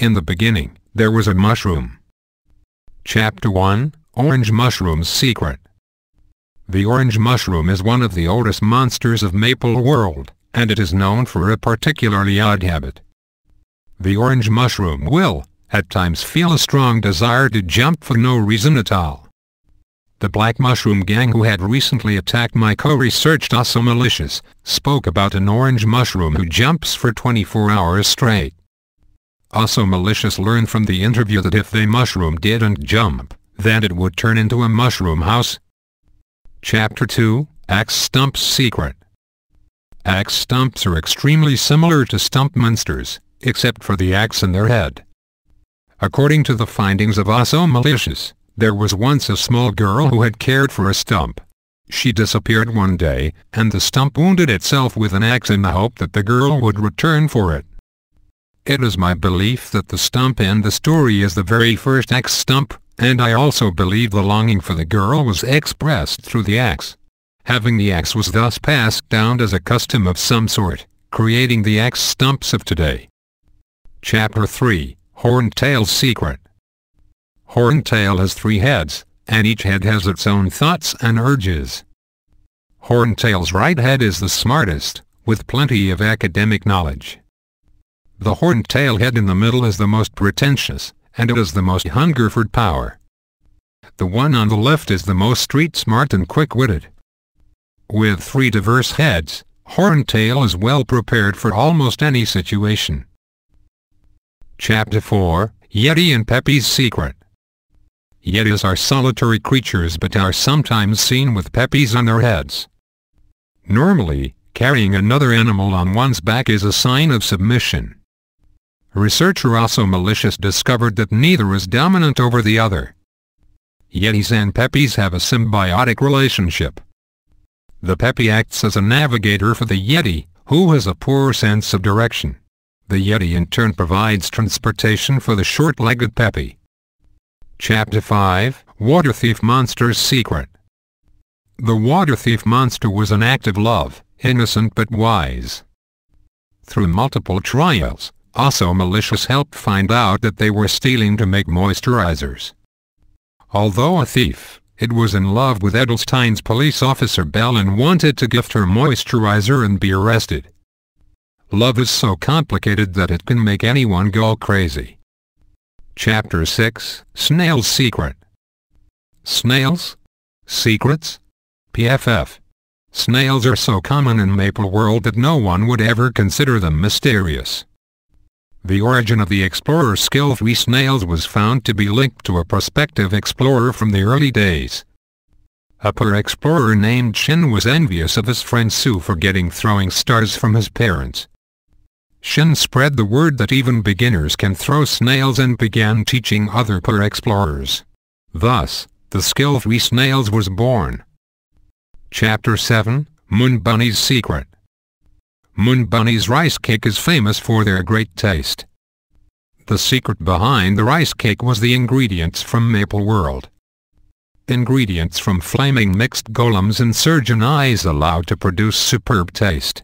In the beginning, there was a mushroom. Chapter 1, Orange Mushroom's Secret. The orange mushroom is one of the oldest monsters of Maple World, and it is known for a particularly odd habit. The orange mushroom will, at times, feel a strong desire to jump for no reason at all. The black mushroom gang who had recently attacked my co-researched Awesomelishous spoke about an orange mushroom who jumps for 24 hours straight. Awesomelishous learned from the interview that if the mushroom didn't jump, then it would turn into a mushroom house. Chapter 2, Axe Stump's Secret. Axe stumps are extremely similar to stump monsters, except for the axe in their head. According to the findings of Awesomelishous, there was once a small girl who had cared for a stump. She disappeared one day, and the stump wounded itself with an axe in the hope that the girl would return for it. It is my belief that the stump in the story is the very first axe stump, and I also believe the longing for the girl was expressed through the axe. Having the axe was thus passed down as a custom of some sort, creating the axe stumps of today. Chapter 3, Horntail's Secret. Horntail has three heads, and each head has its own thoughts and urges. Horntail's right head is the smartest, with plenty of academic knowledge. The Horntail head in the middle is the most pretentious, and it is the most hunger for power. The one on the left is the most street-smart and quick-witted. With three diverse heads, Horntail is well prepared for almost any situation. Chapter 4, Yeti and Peppy's Secret. Yetis are solitary creatures but are sometimes seen with peppies on their heads. Normally, carrying another animal on one's back is a sign of submission. Researcher Awesomelishous discovered that neither is dominant over the other. Yetis and Peppies have a symbiotic relationship. The Peppy acts as a navigator for the Yeti, who has a poor sense of direction. The Yeti in turn provides transportation for the short-legged Peppy. Chapter 5, Water Thief Monster's Secret. The water thief monster was an act of love, innocent but wise. Through multiple trials, Awesomelishous helped find out that they were stealing to make moisturizers. Although a thief, it was in love with Edelstein's police officer Belle and wanted to gift her moisturizer and be arrested. Love is so complicated that it can make anyone go crazy. Chapter 6, Snail's Secret. Snails? Secrets? PFF. Snails are so common in Maple World that no one would ever consider them mysterious. The origin of the explorer skill 3 snails was found to be linked to a prospective explorer from the early days. A poor explorer named Shin was envious of his friend Su for getting throwing stars from his parents. Shin spread the word that even beginners can throw snails and began teaching other poor explorers. Thus, the skill 3 snails was born. Chapter 7, Moon Bunny's Secret. Moon Bunny's rice cake is famous for their great taste. The secret behind the rice cake was the ingredients from Maple World. Ingredients from flaming mixed golems and surgeon eyes allowed to produce superb taste.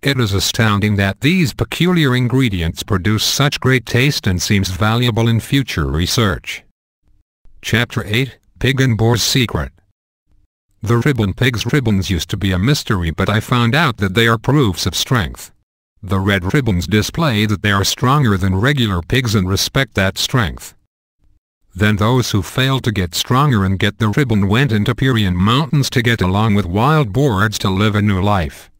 It is astounding that these peculiar ingredients produce such great taste and seems valuable in future research. Chapter 8, Pig and Boar's Secret. The ribbon pig's ribbons used to be a mystery, but I found out that they are proofs of strength. The red ribbons display that they are stronger than regular pigs and respect that strength. Then those who failed to get stronger and get the ribbon went into Pyrian Mountains to get along with wild boards to live a new life.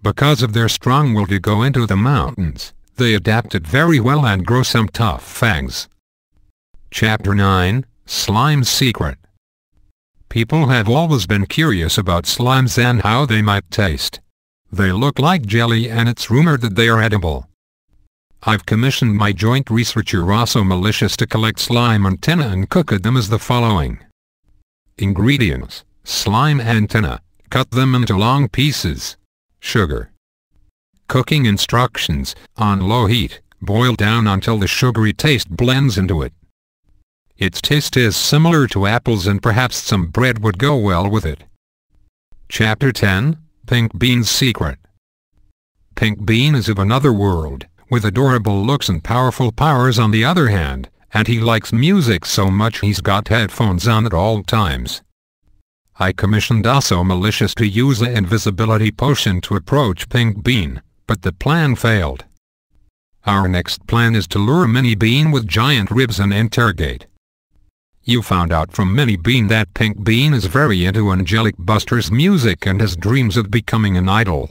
Because of their strong will to go into the mountains, they adapted very well and grow some tough fangs. Chapter 9, Slime's Secret. People have always been curious about slimes and how they might taste. They look like jelly and it's rumored that they are edible. I've commissioned my joint researcher Awesomelishous to collect slime antennae and cook them as the following. Ingredients: slime antennae, cut them into long pieces. Sugar. Cooking instructions: on low heat, boil down until the sugary taste blends into it. Its taste is similar to apples and perhaps some bread would go well with it. Chapter 10, Pink Bean's Secret. Pink Bean is of another world, with adorable looks and powerful powers on the other hand, and he likes music so much he's got headphones on at all times. I commissioned Awesomelishous to use an invisibility potion to approach Pink Bean, but the plan failed. Our next plan is to lure Mini Bean with giant ribs and interrogate. You found out from Mini Bean that Pink Bean is very into Angelic Buster's music and has dreams of becoming an idol.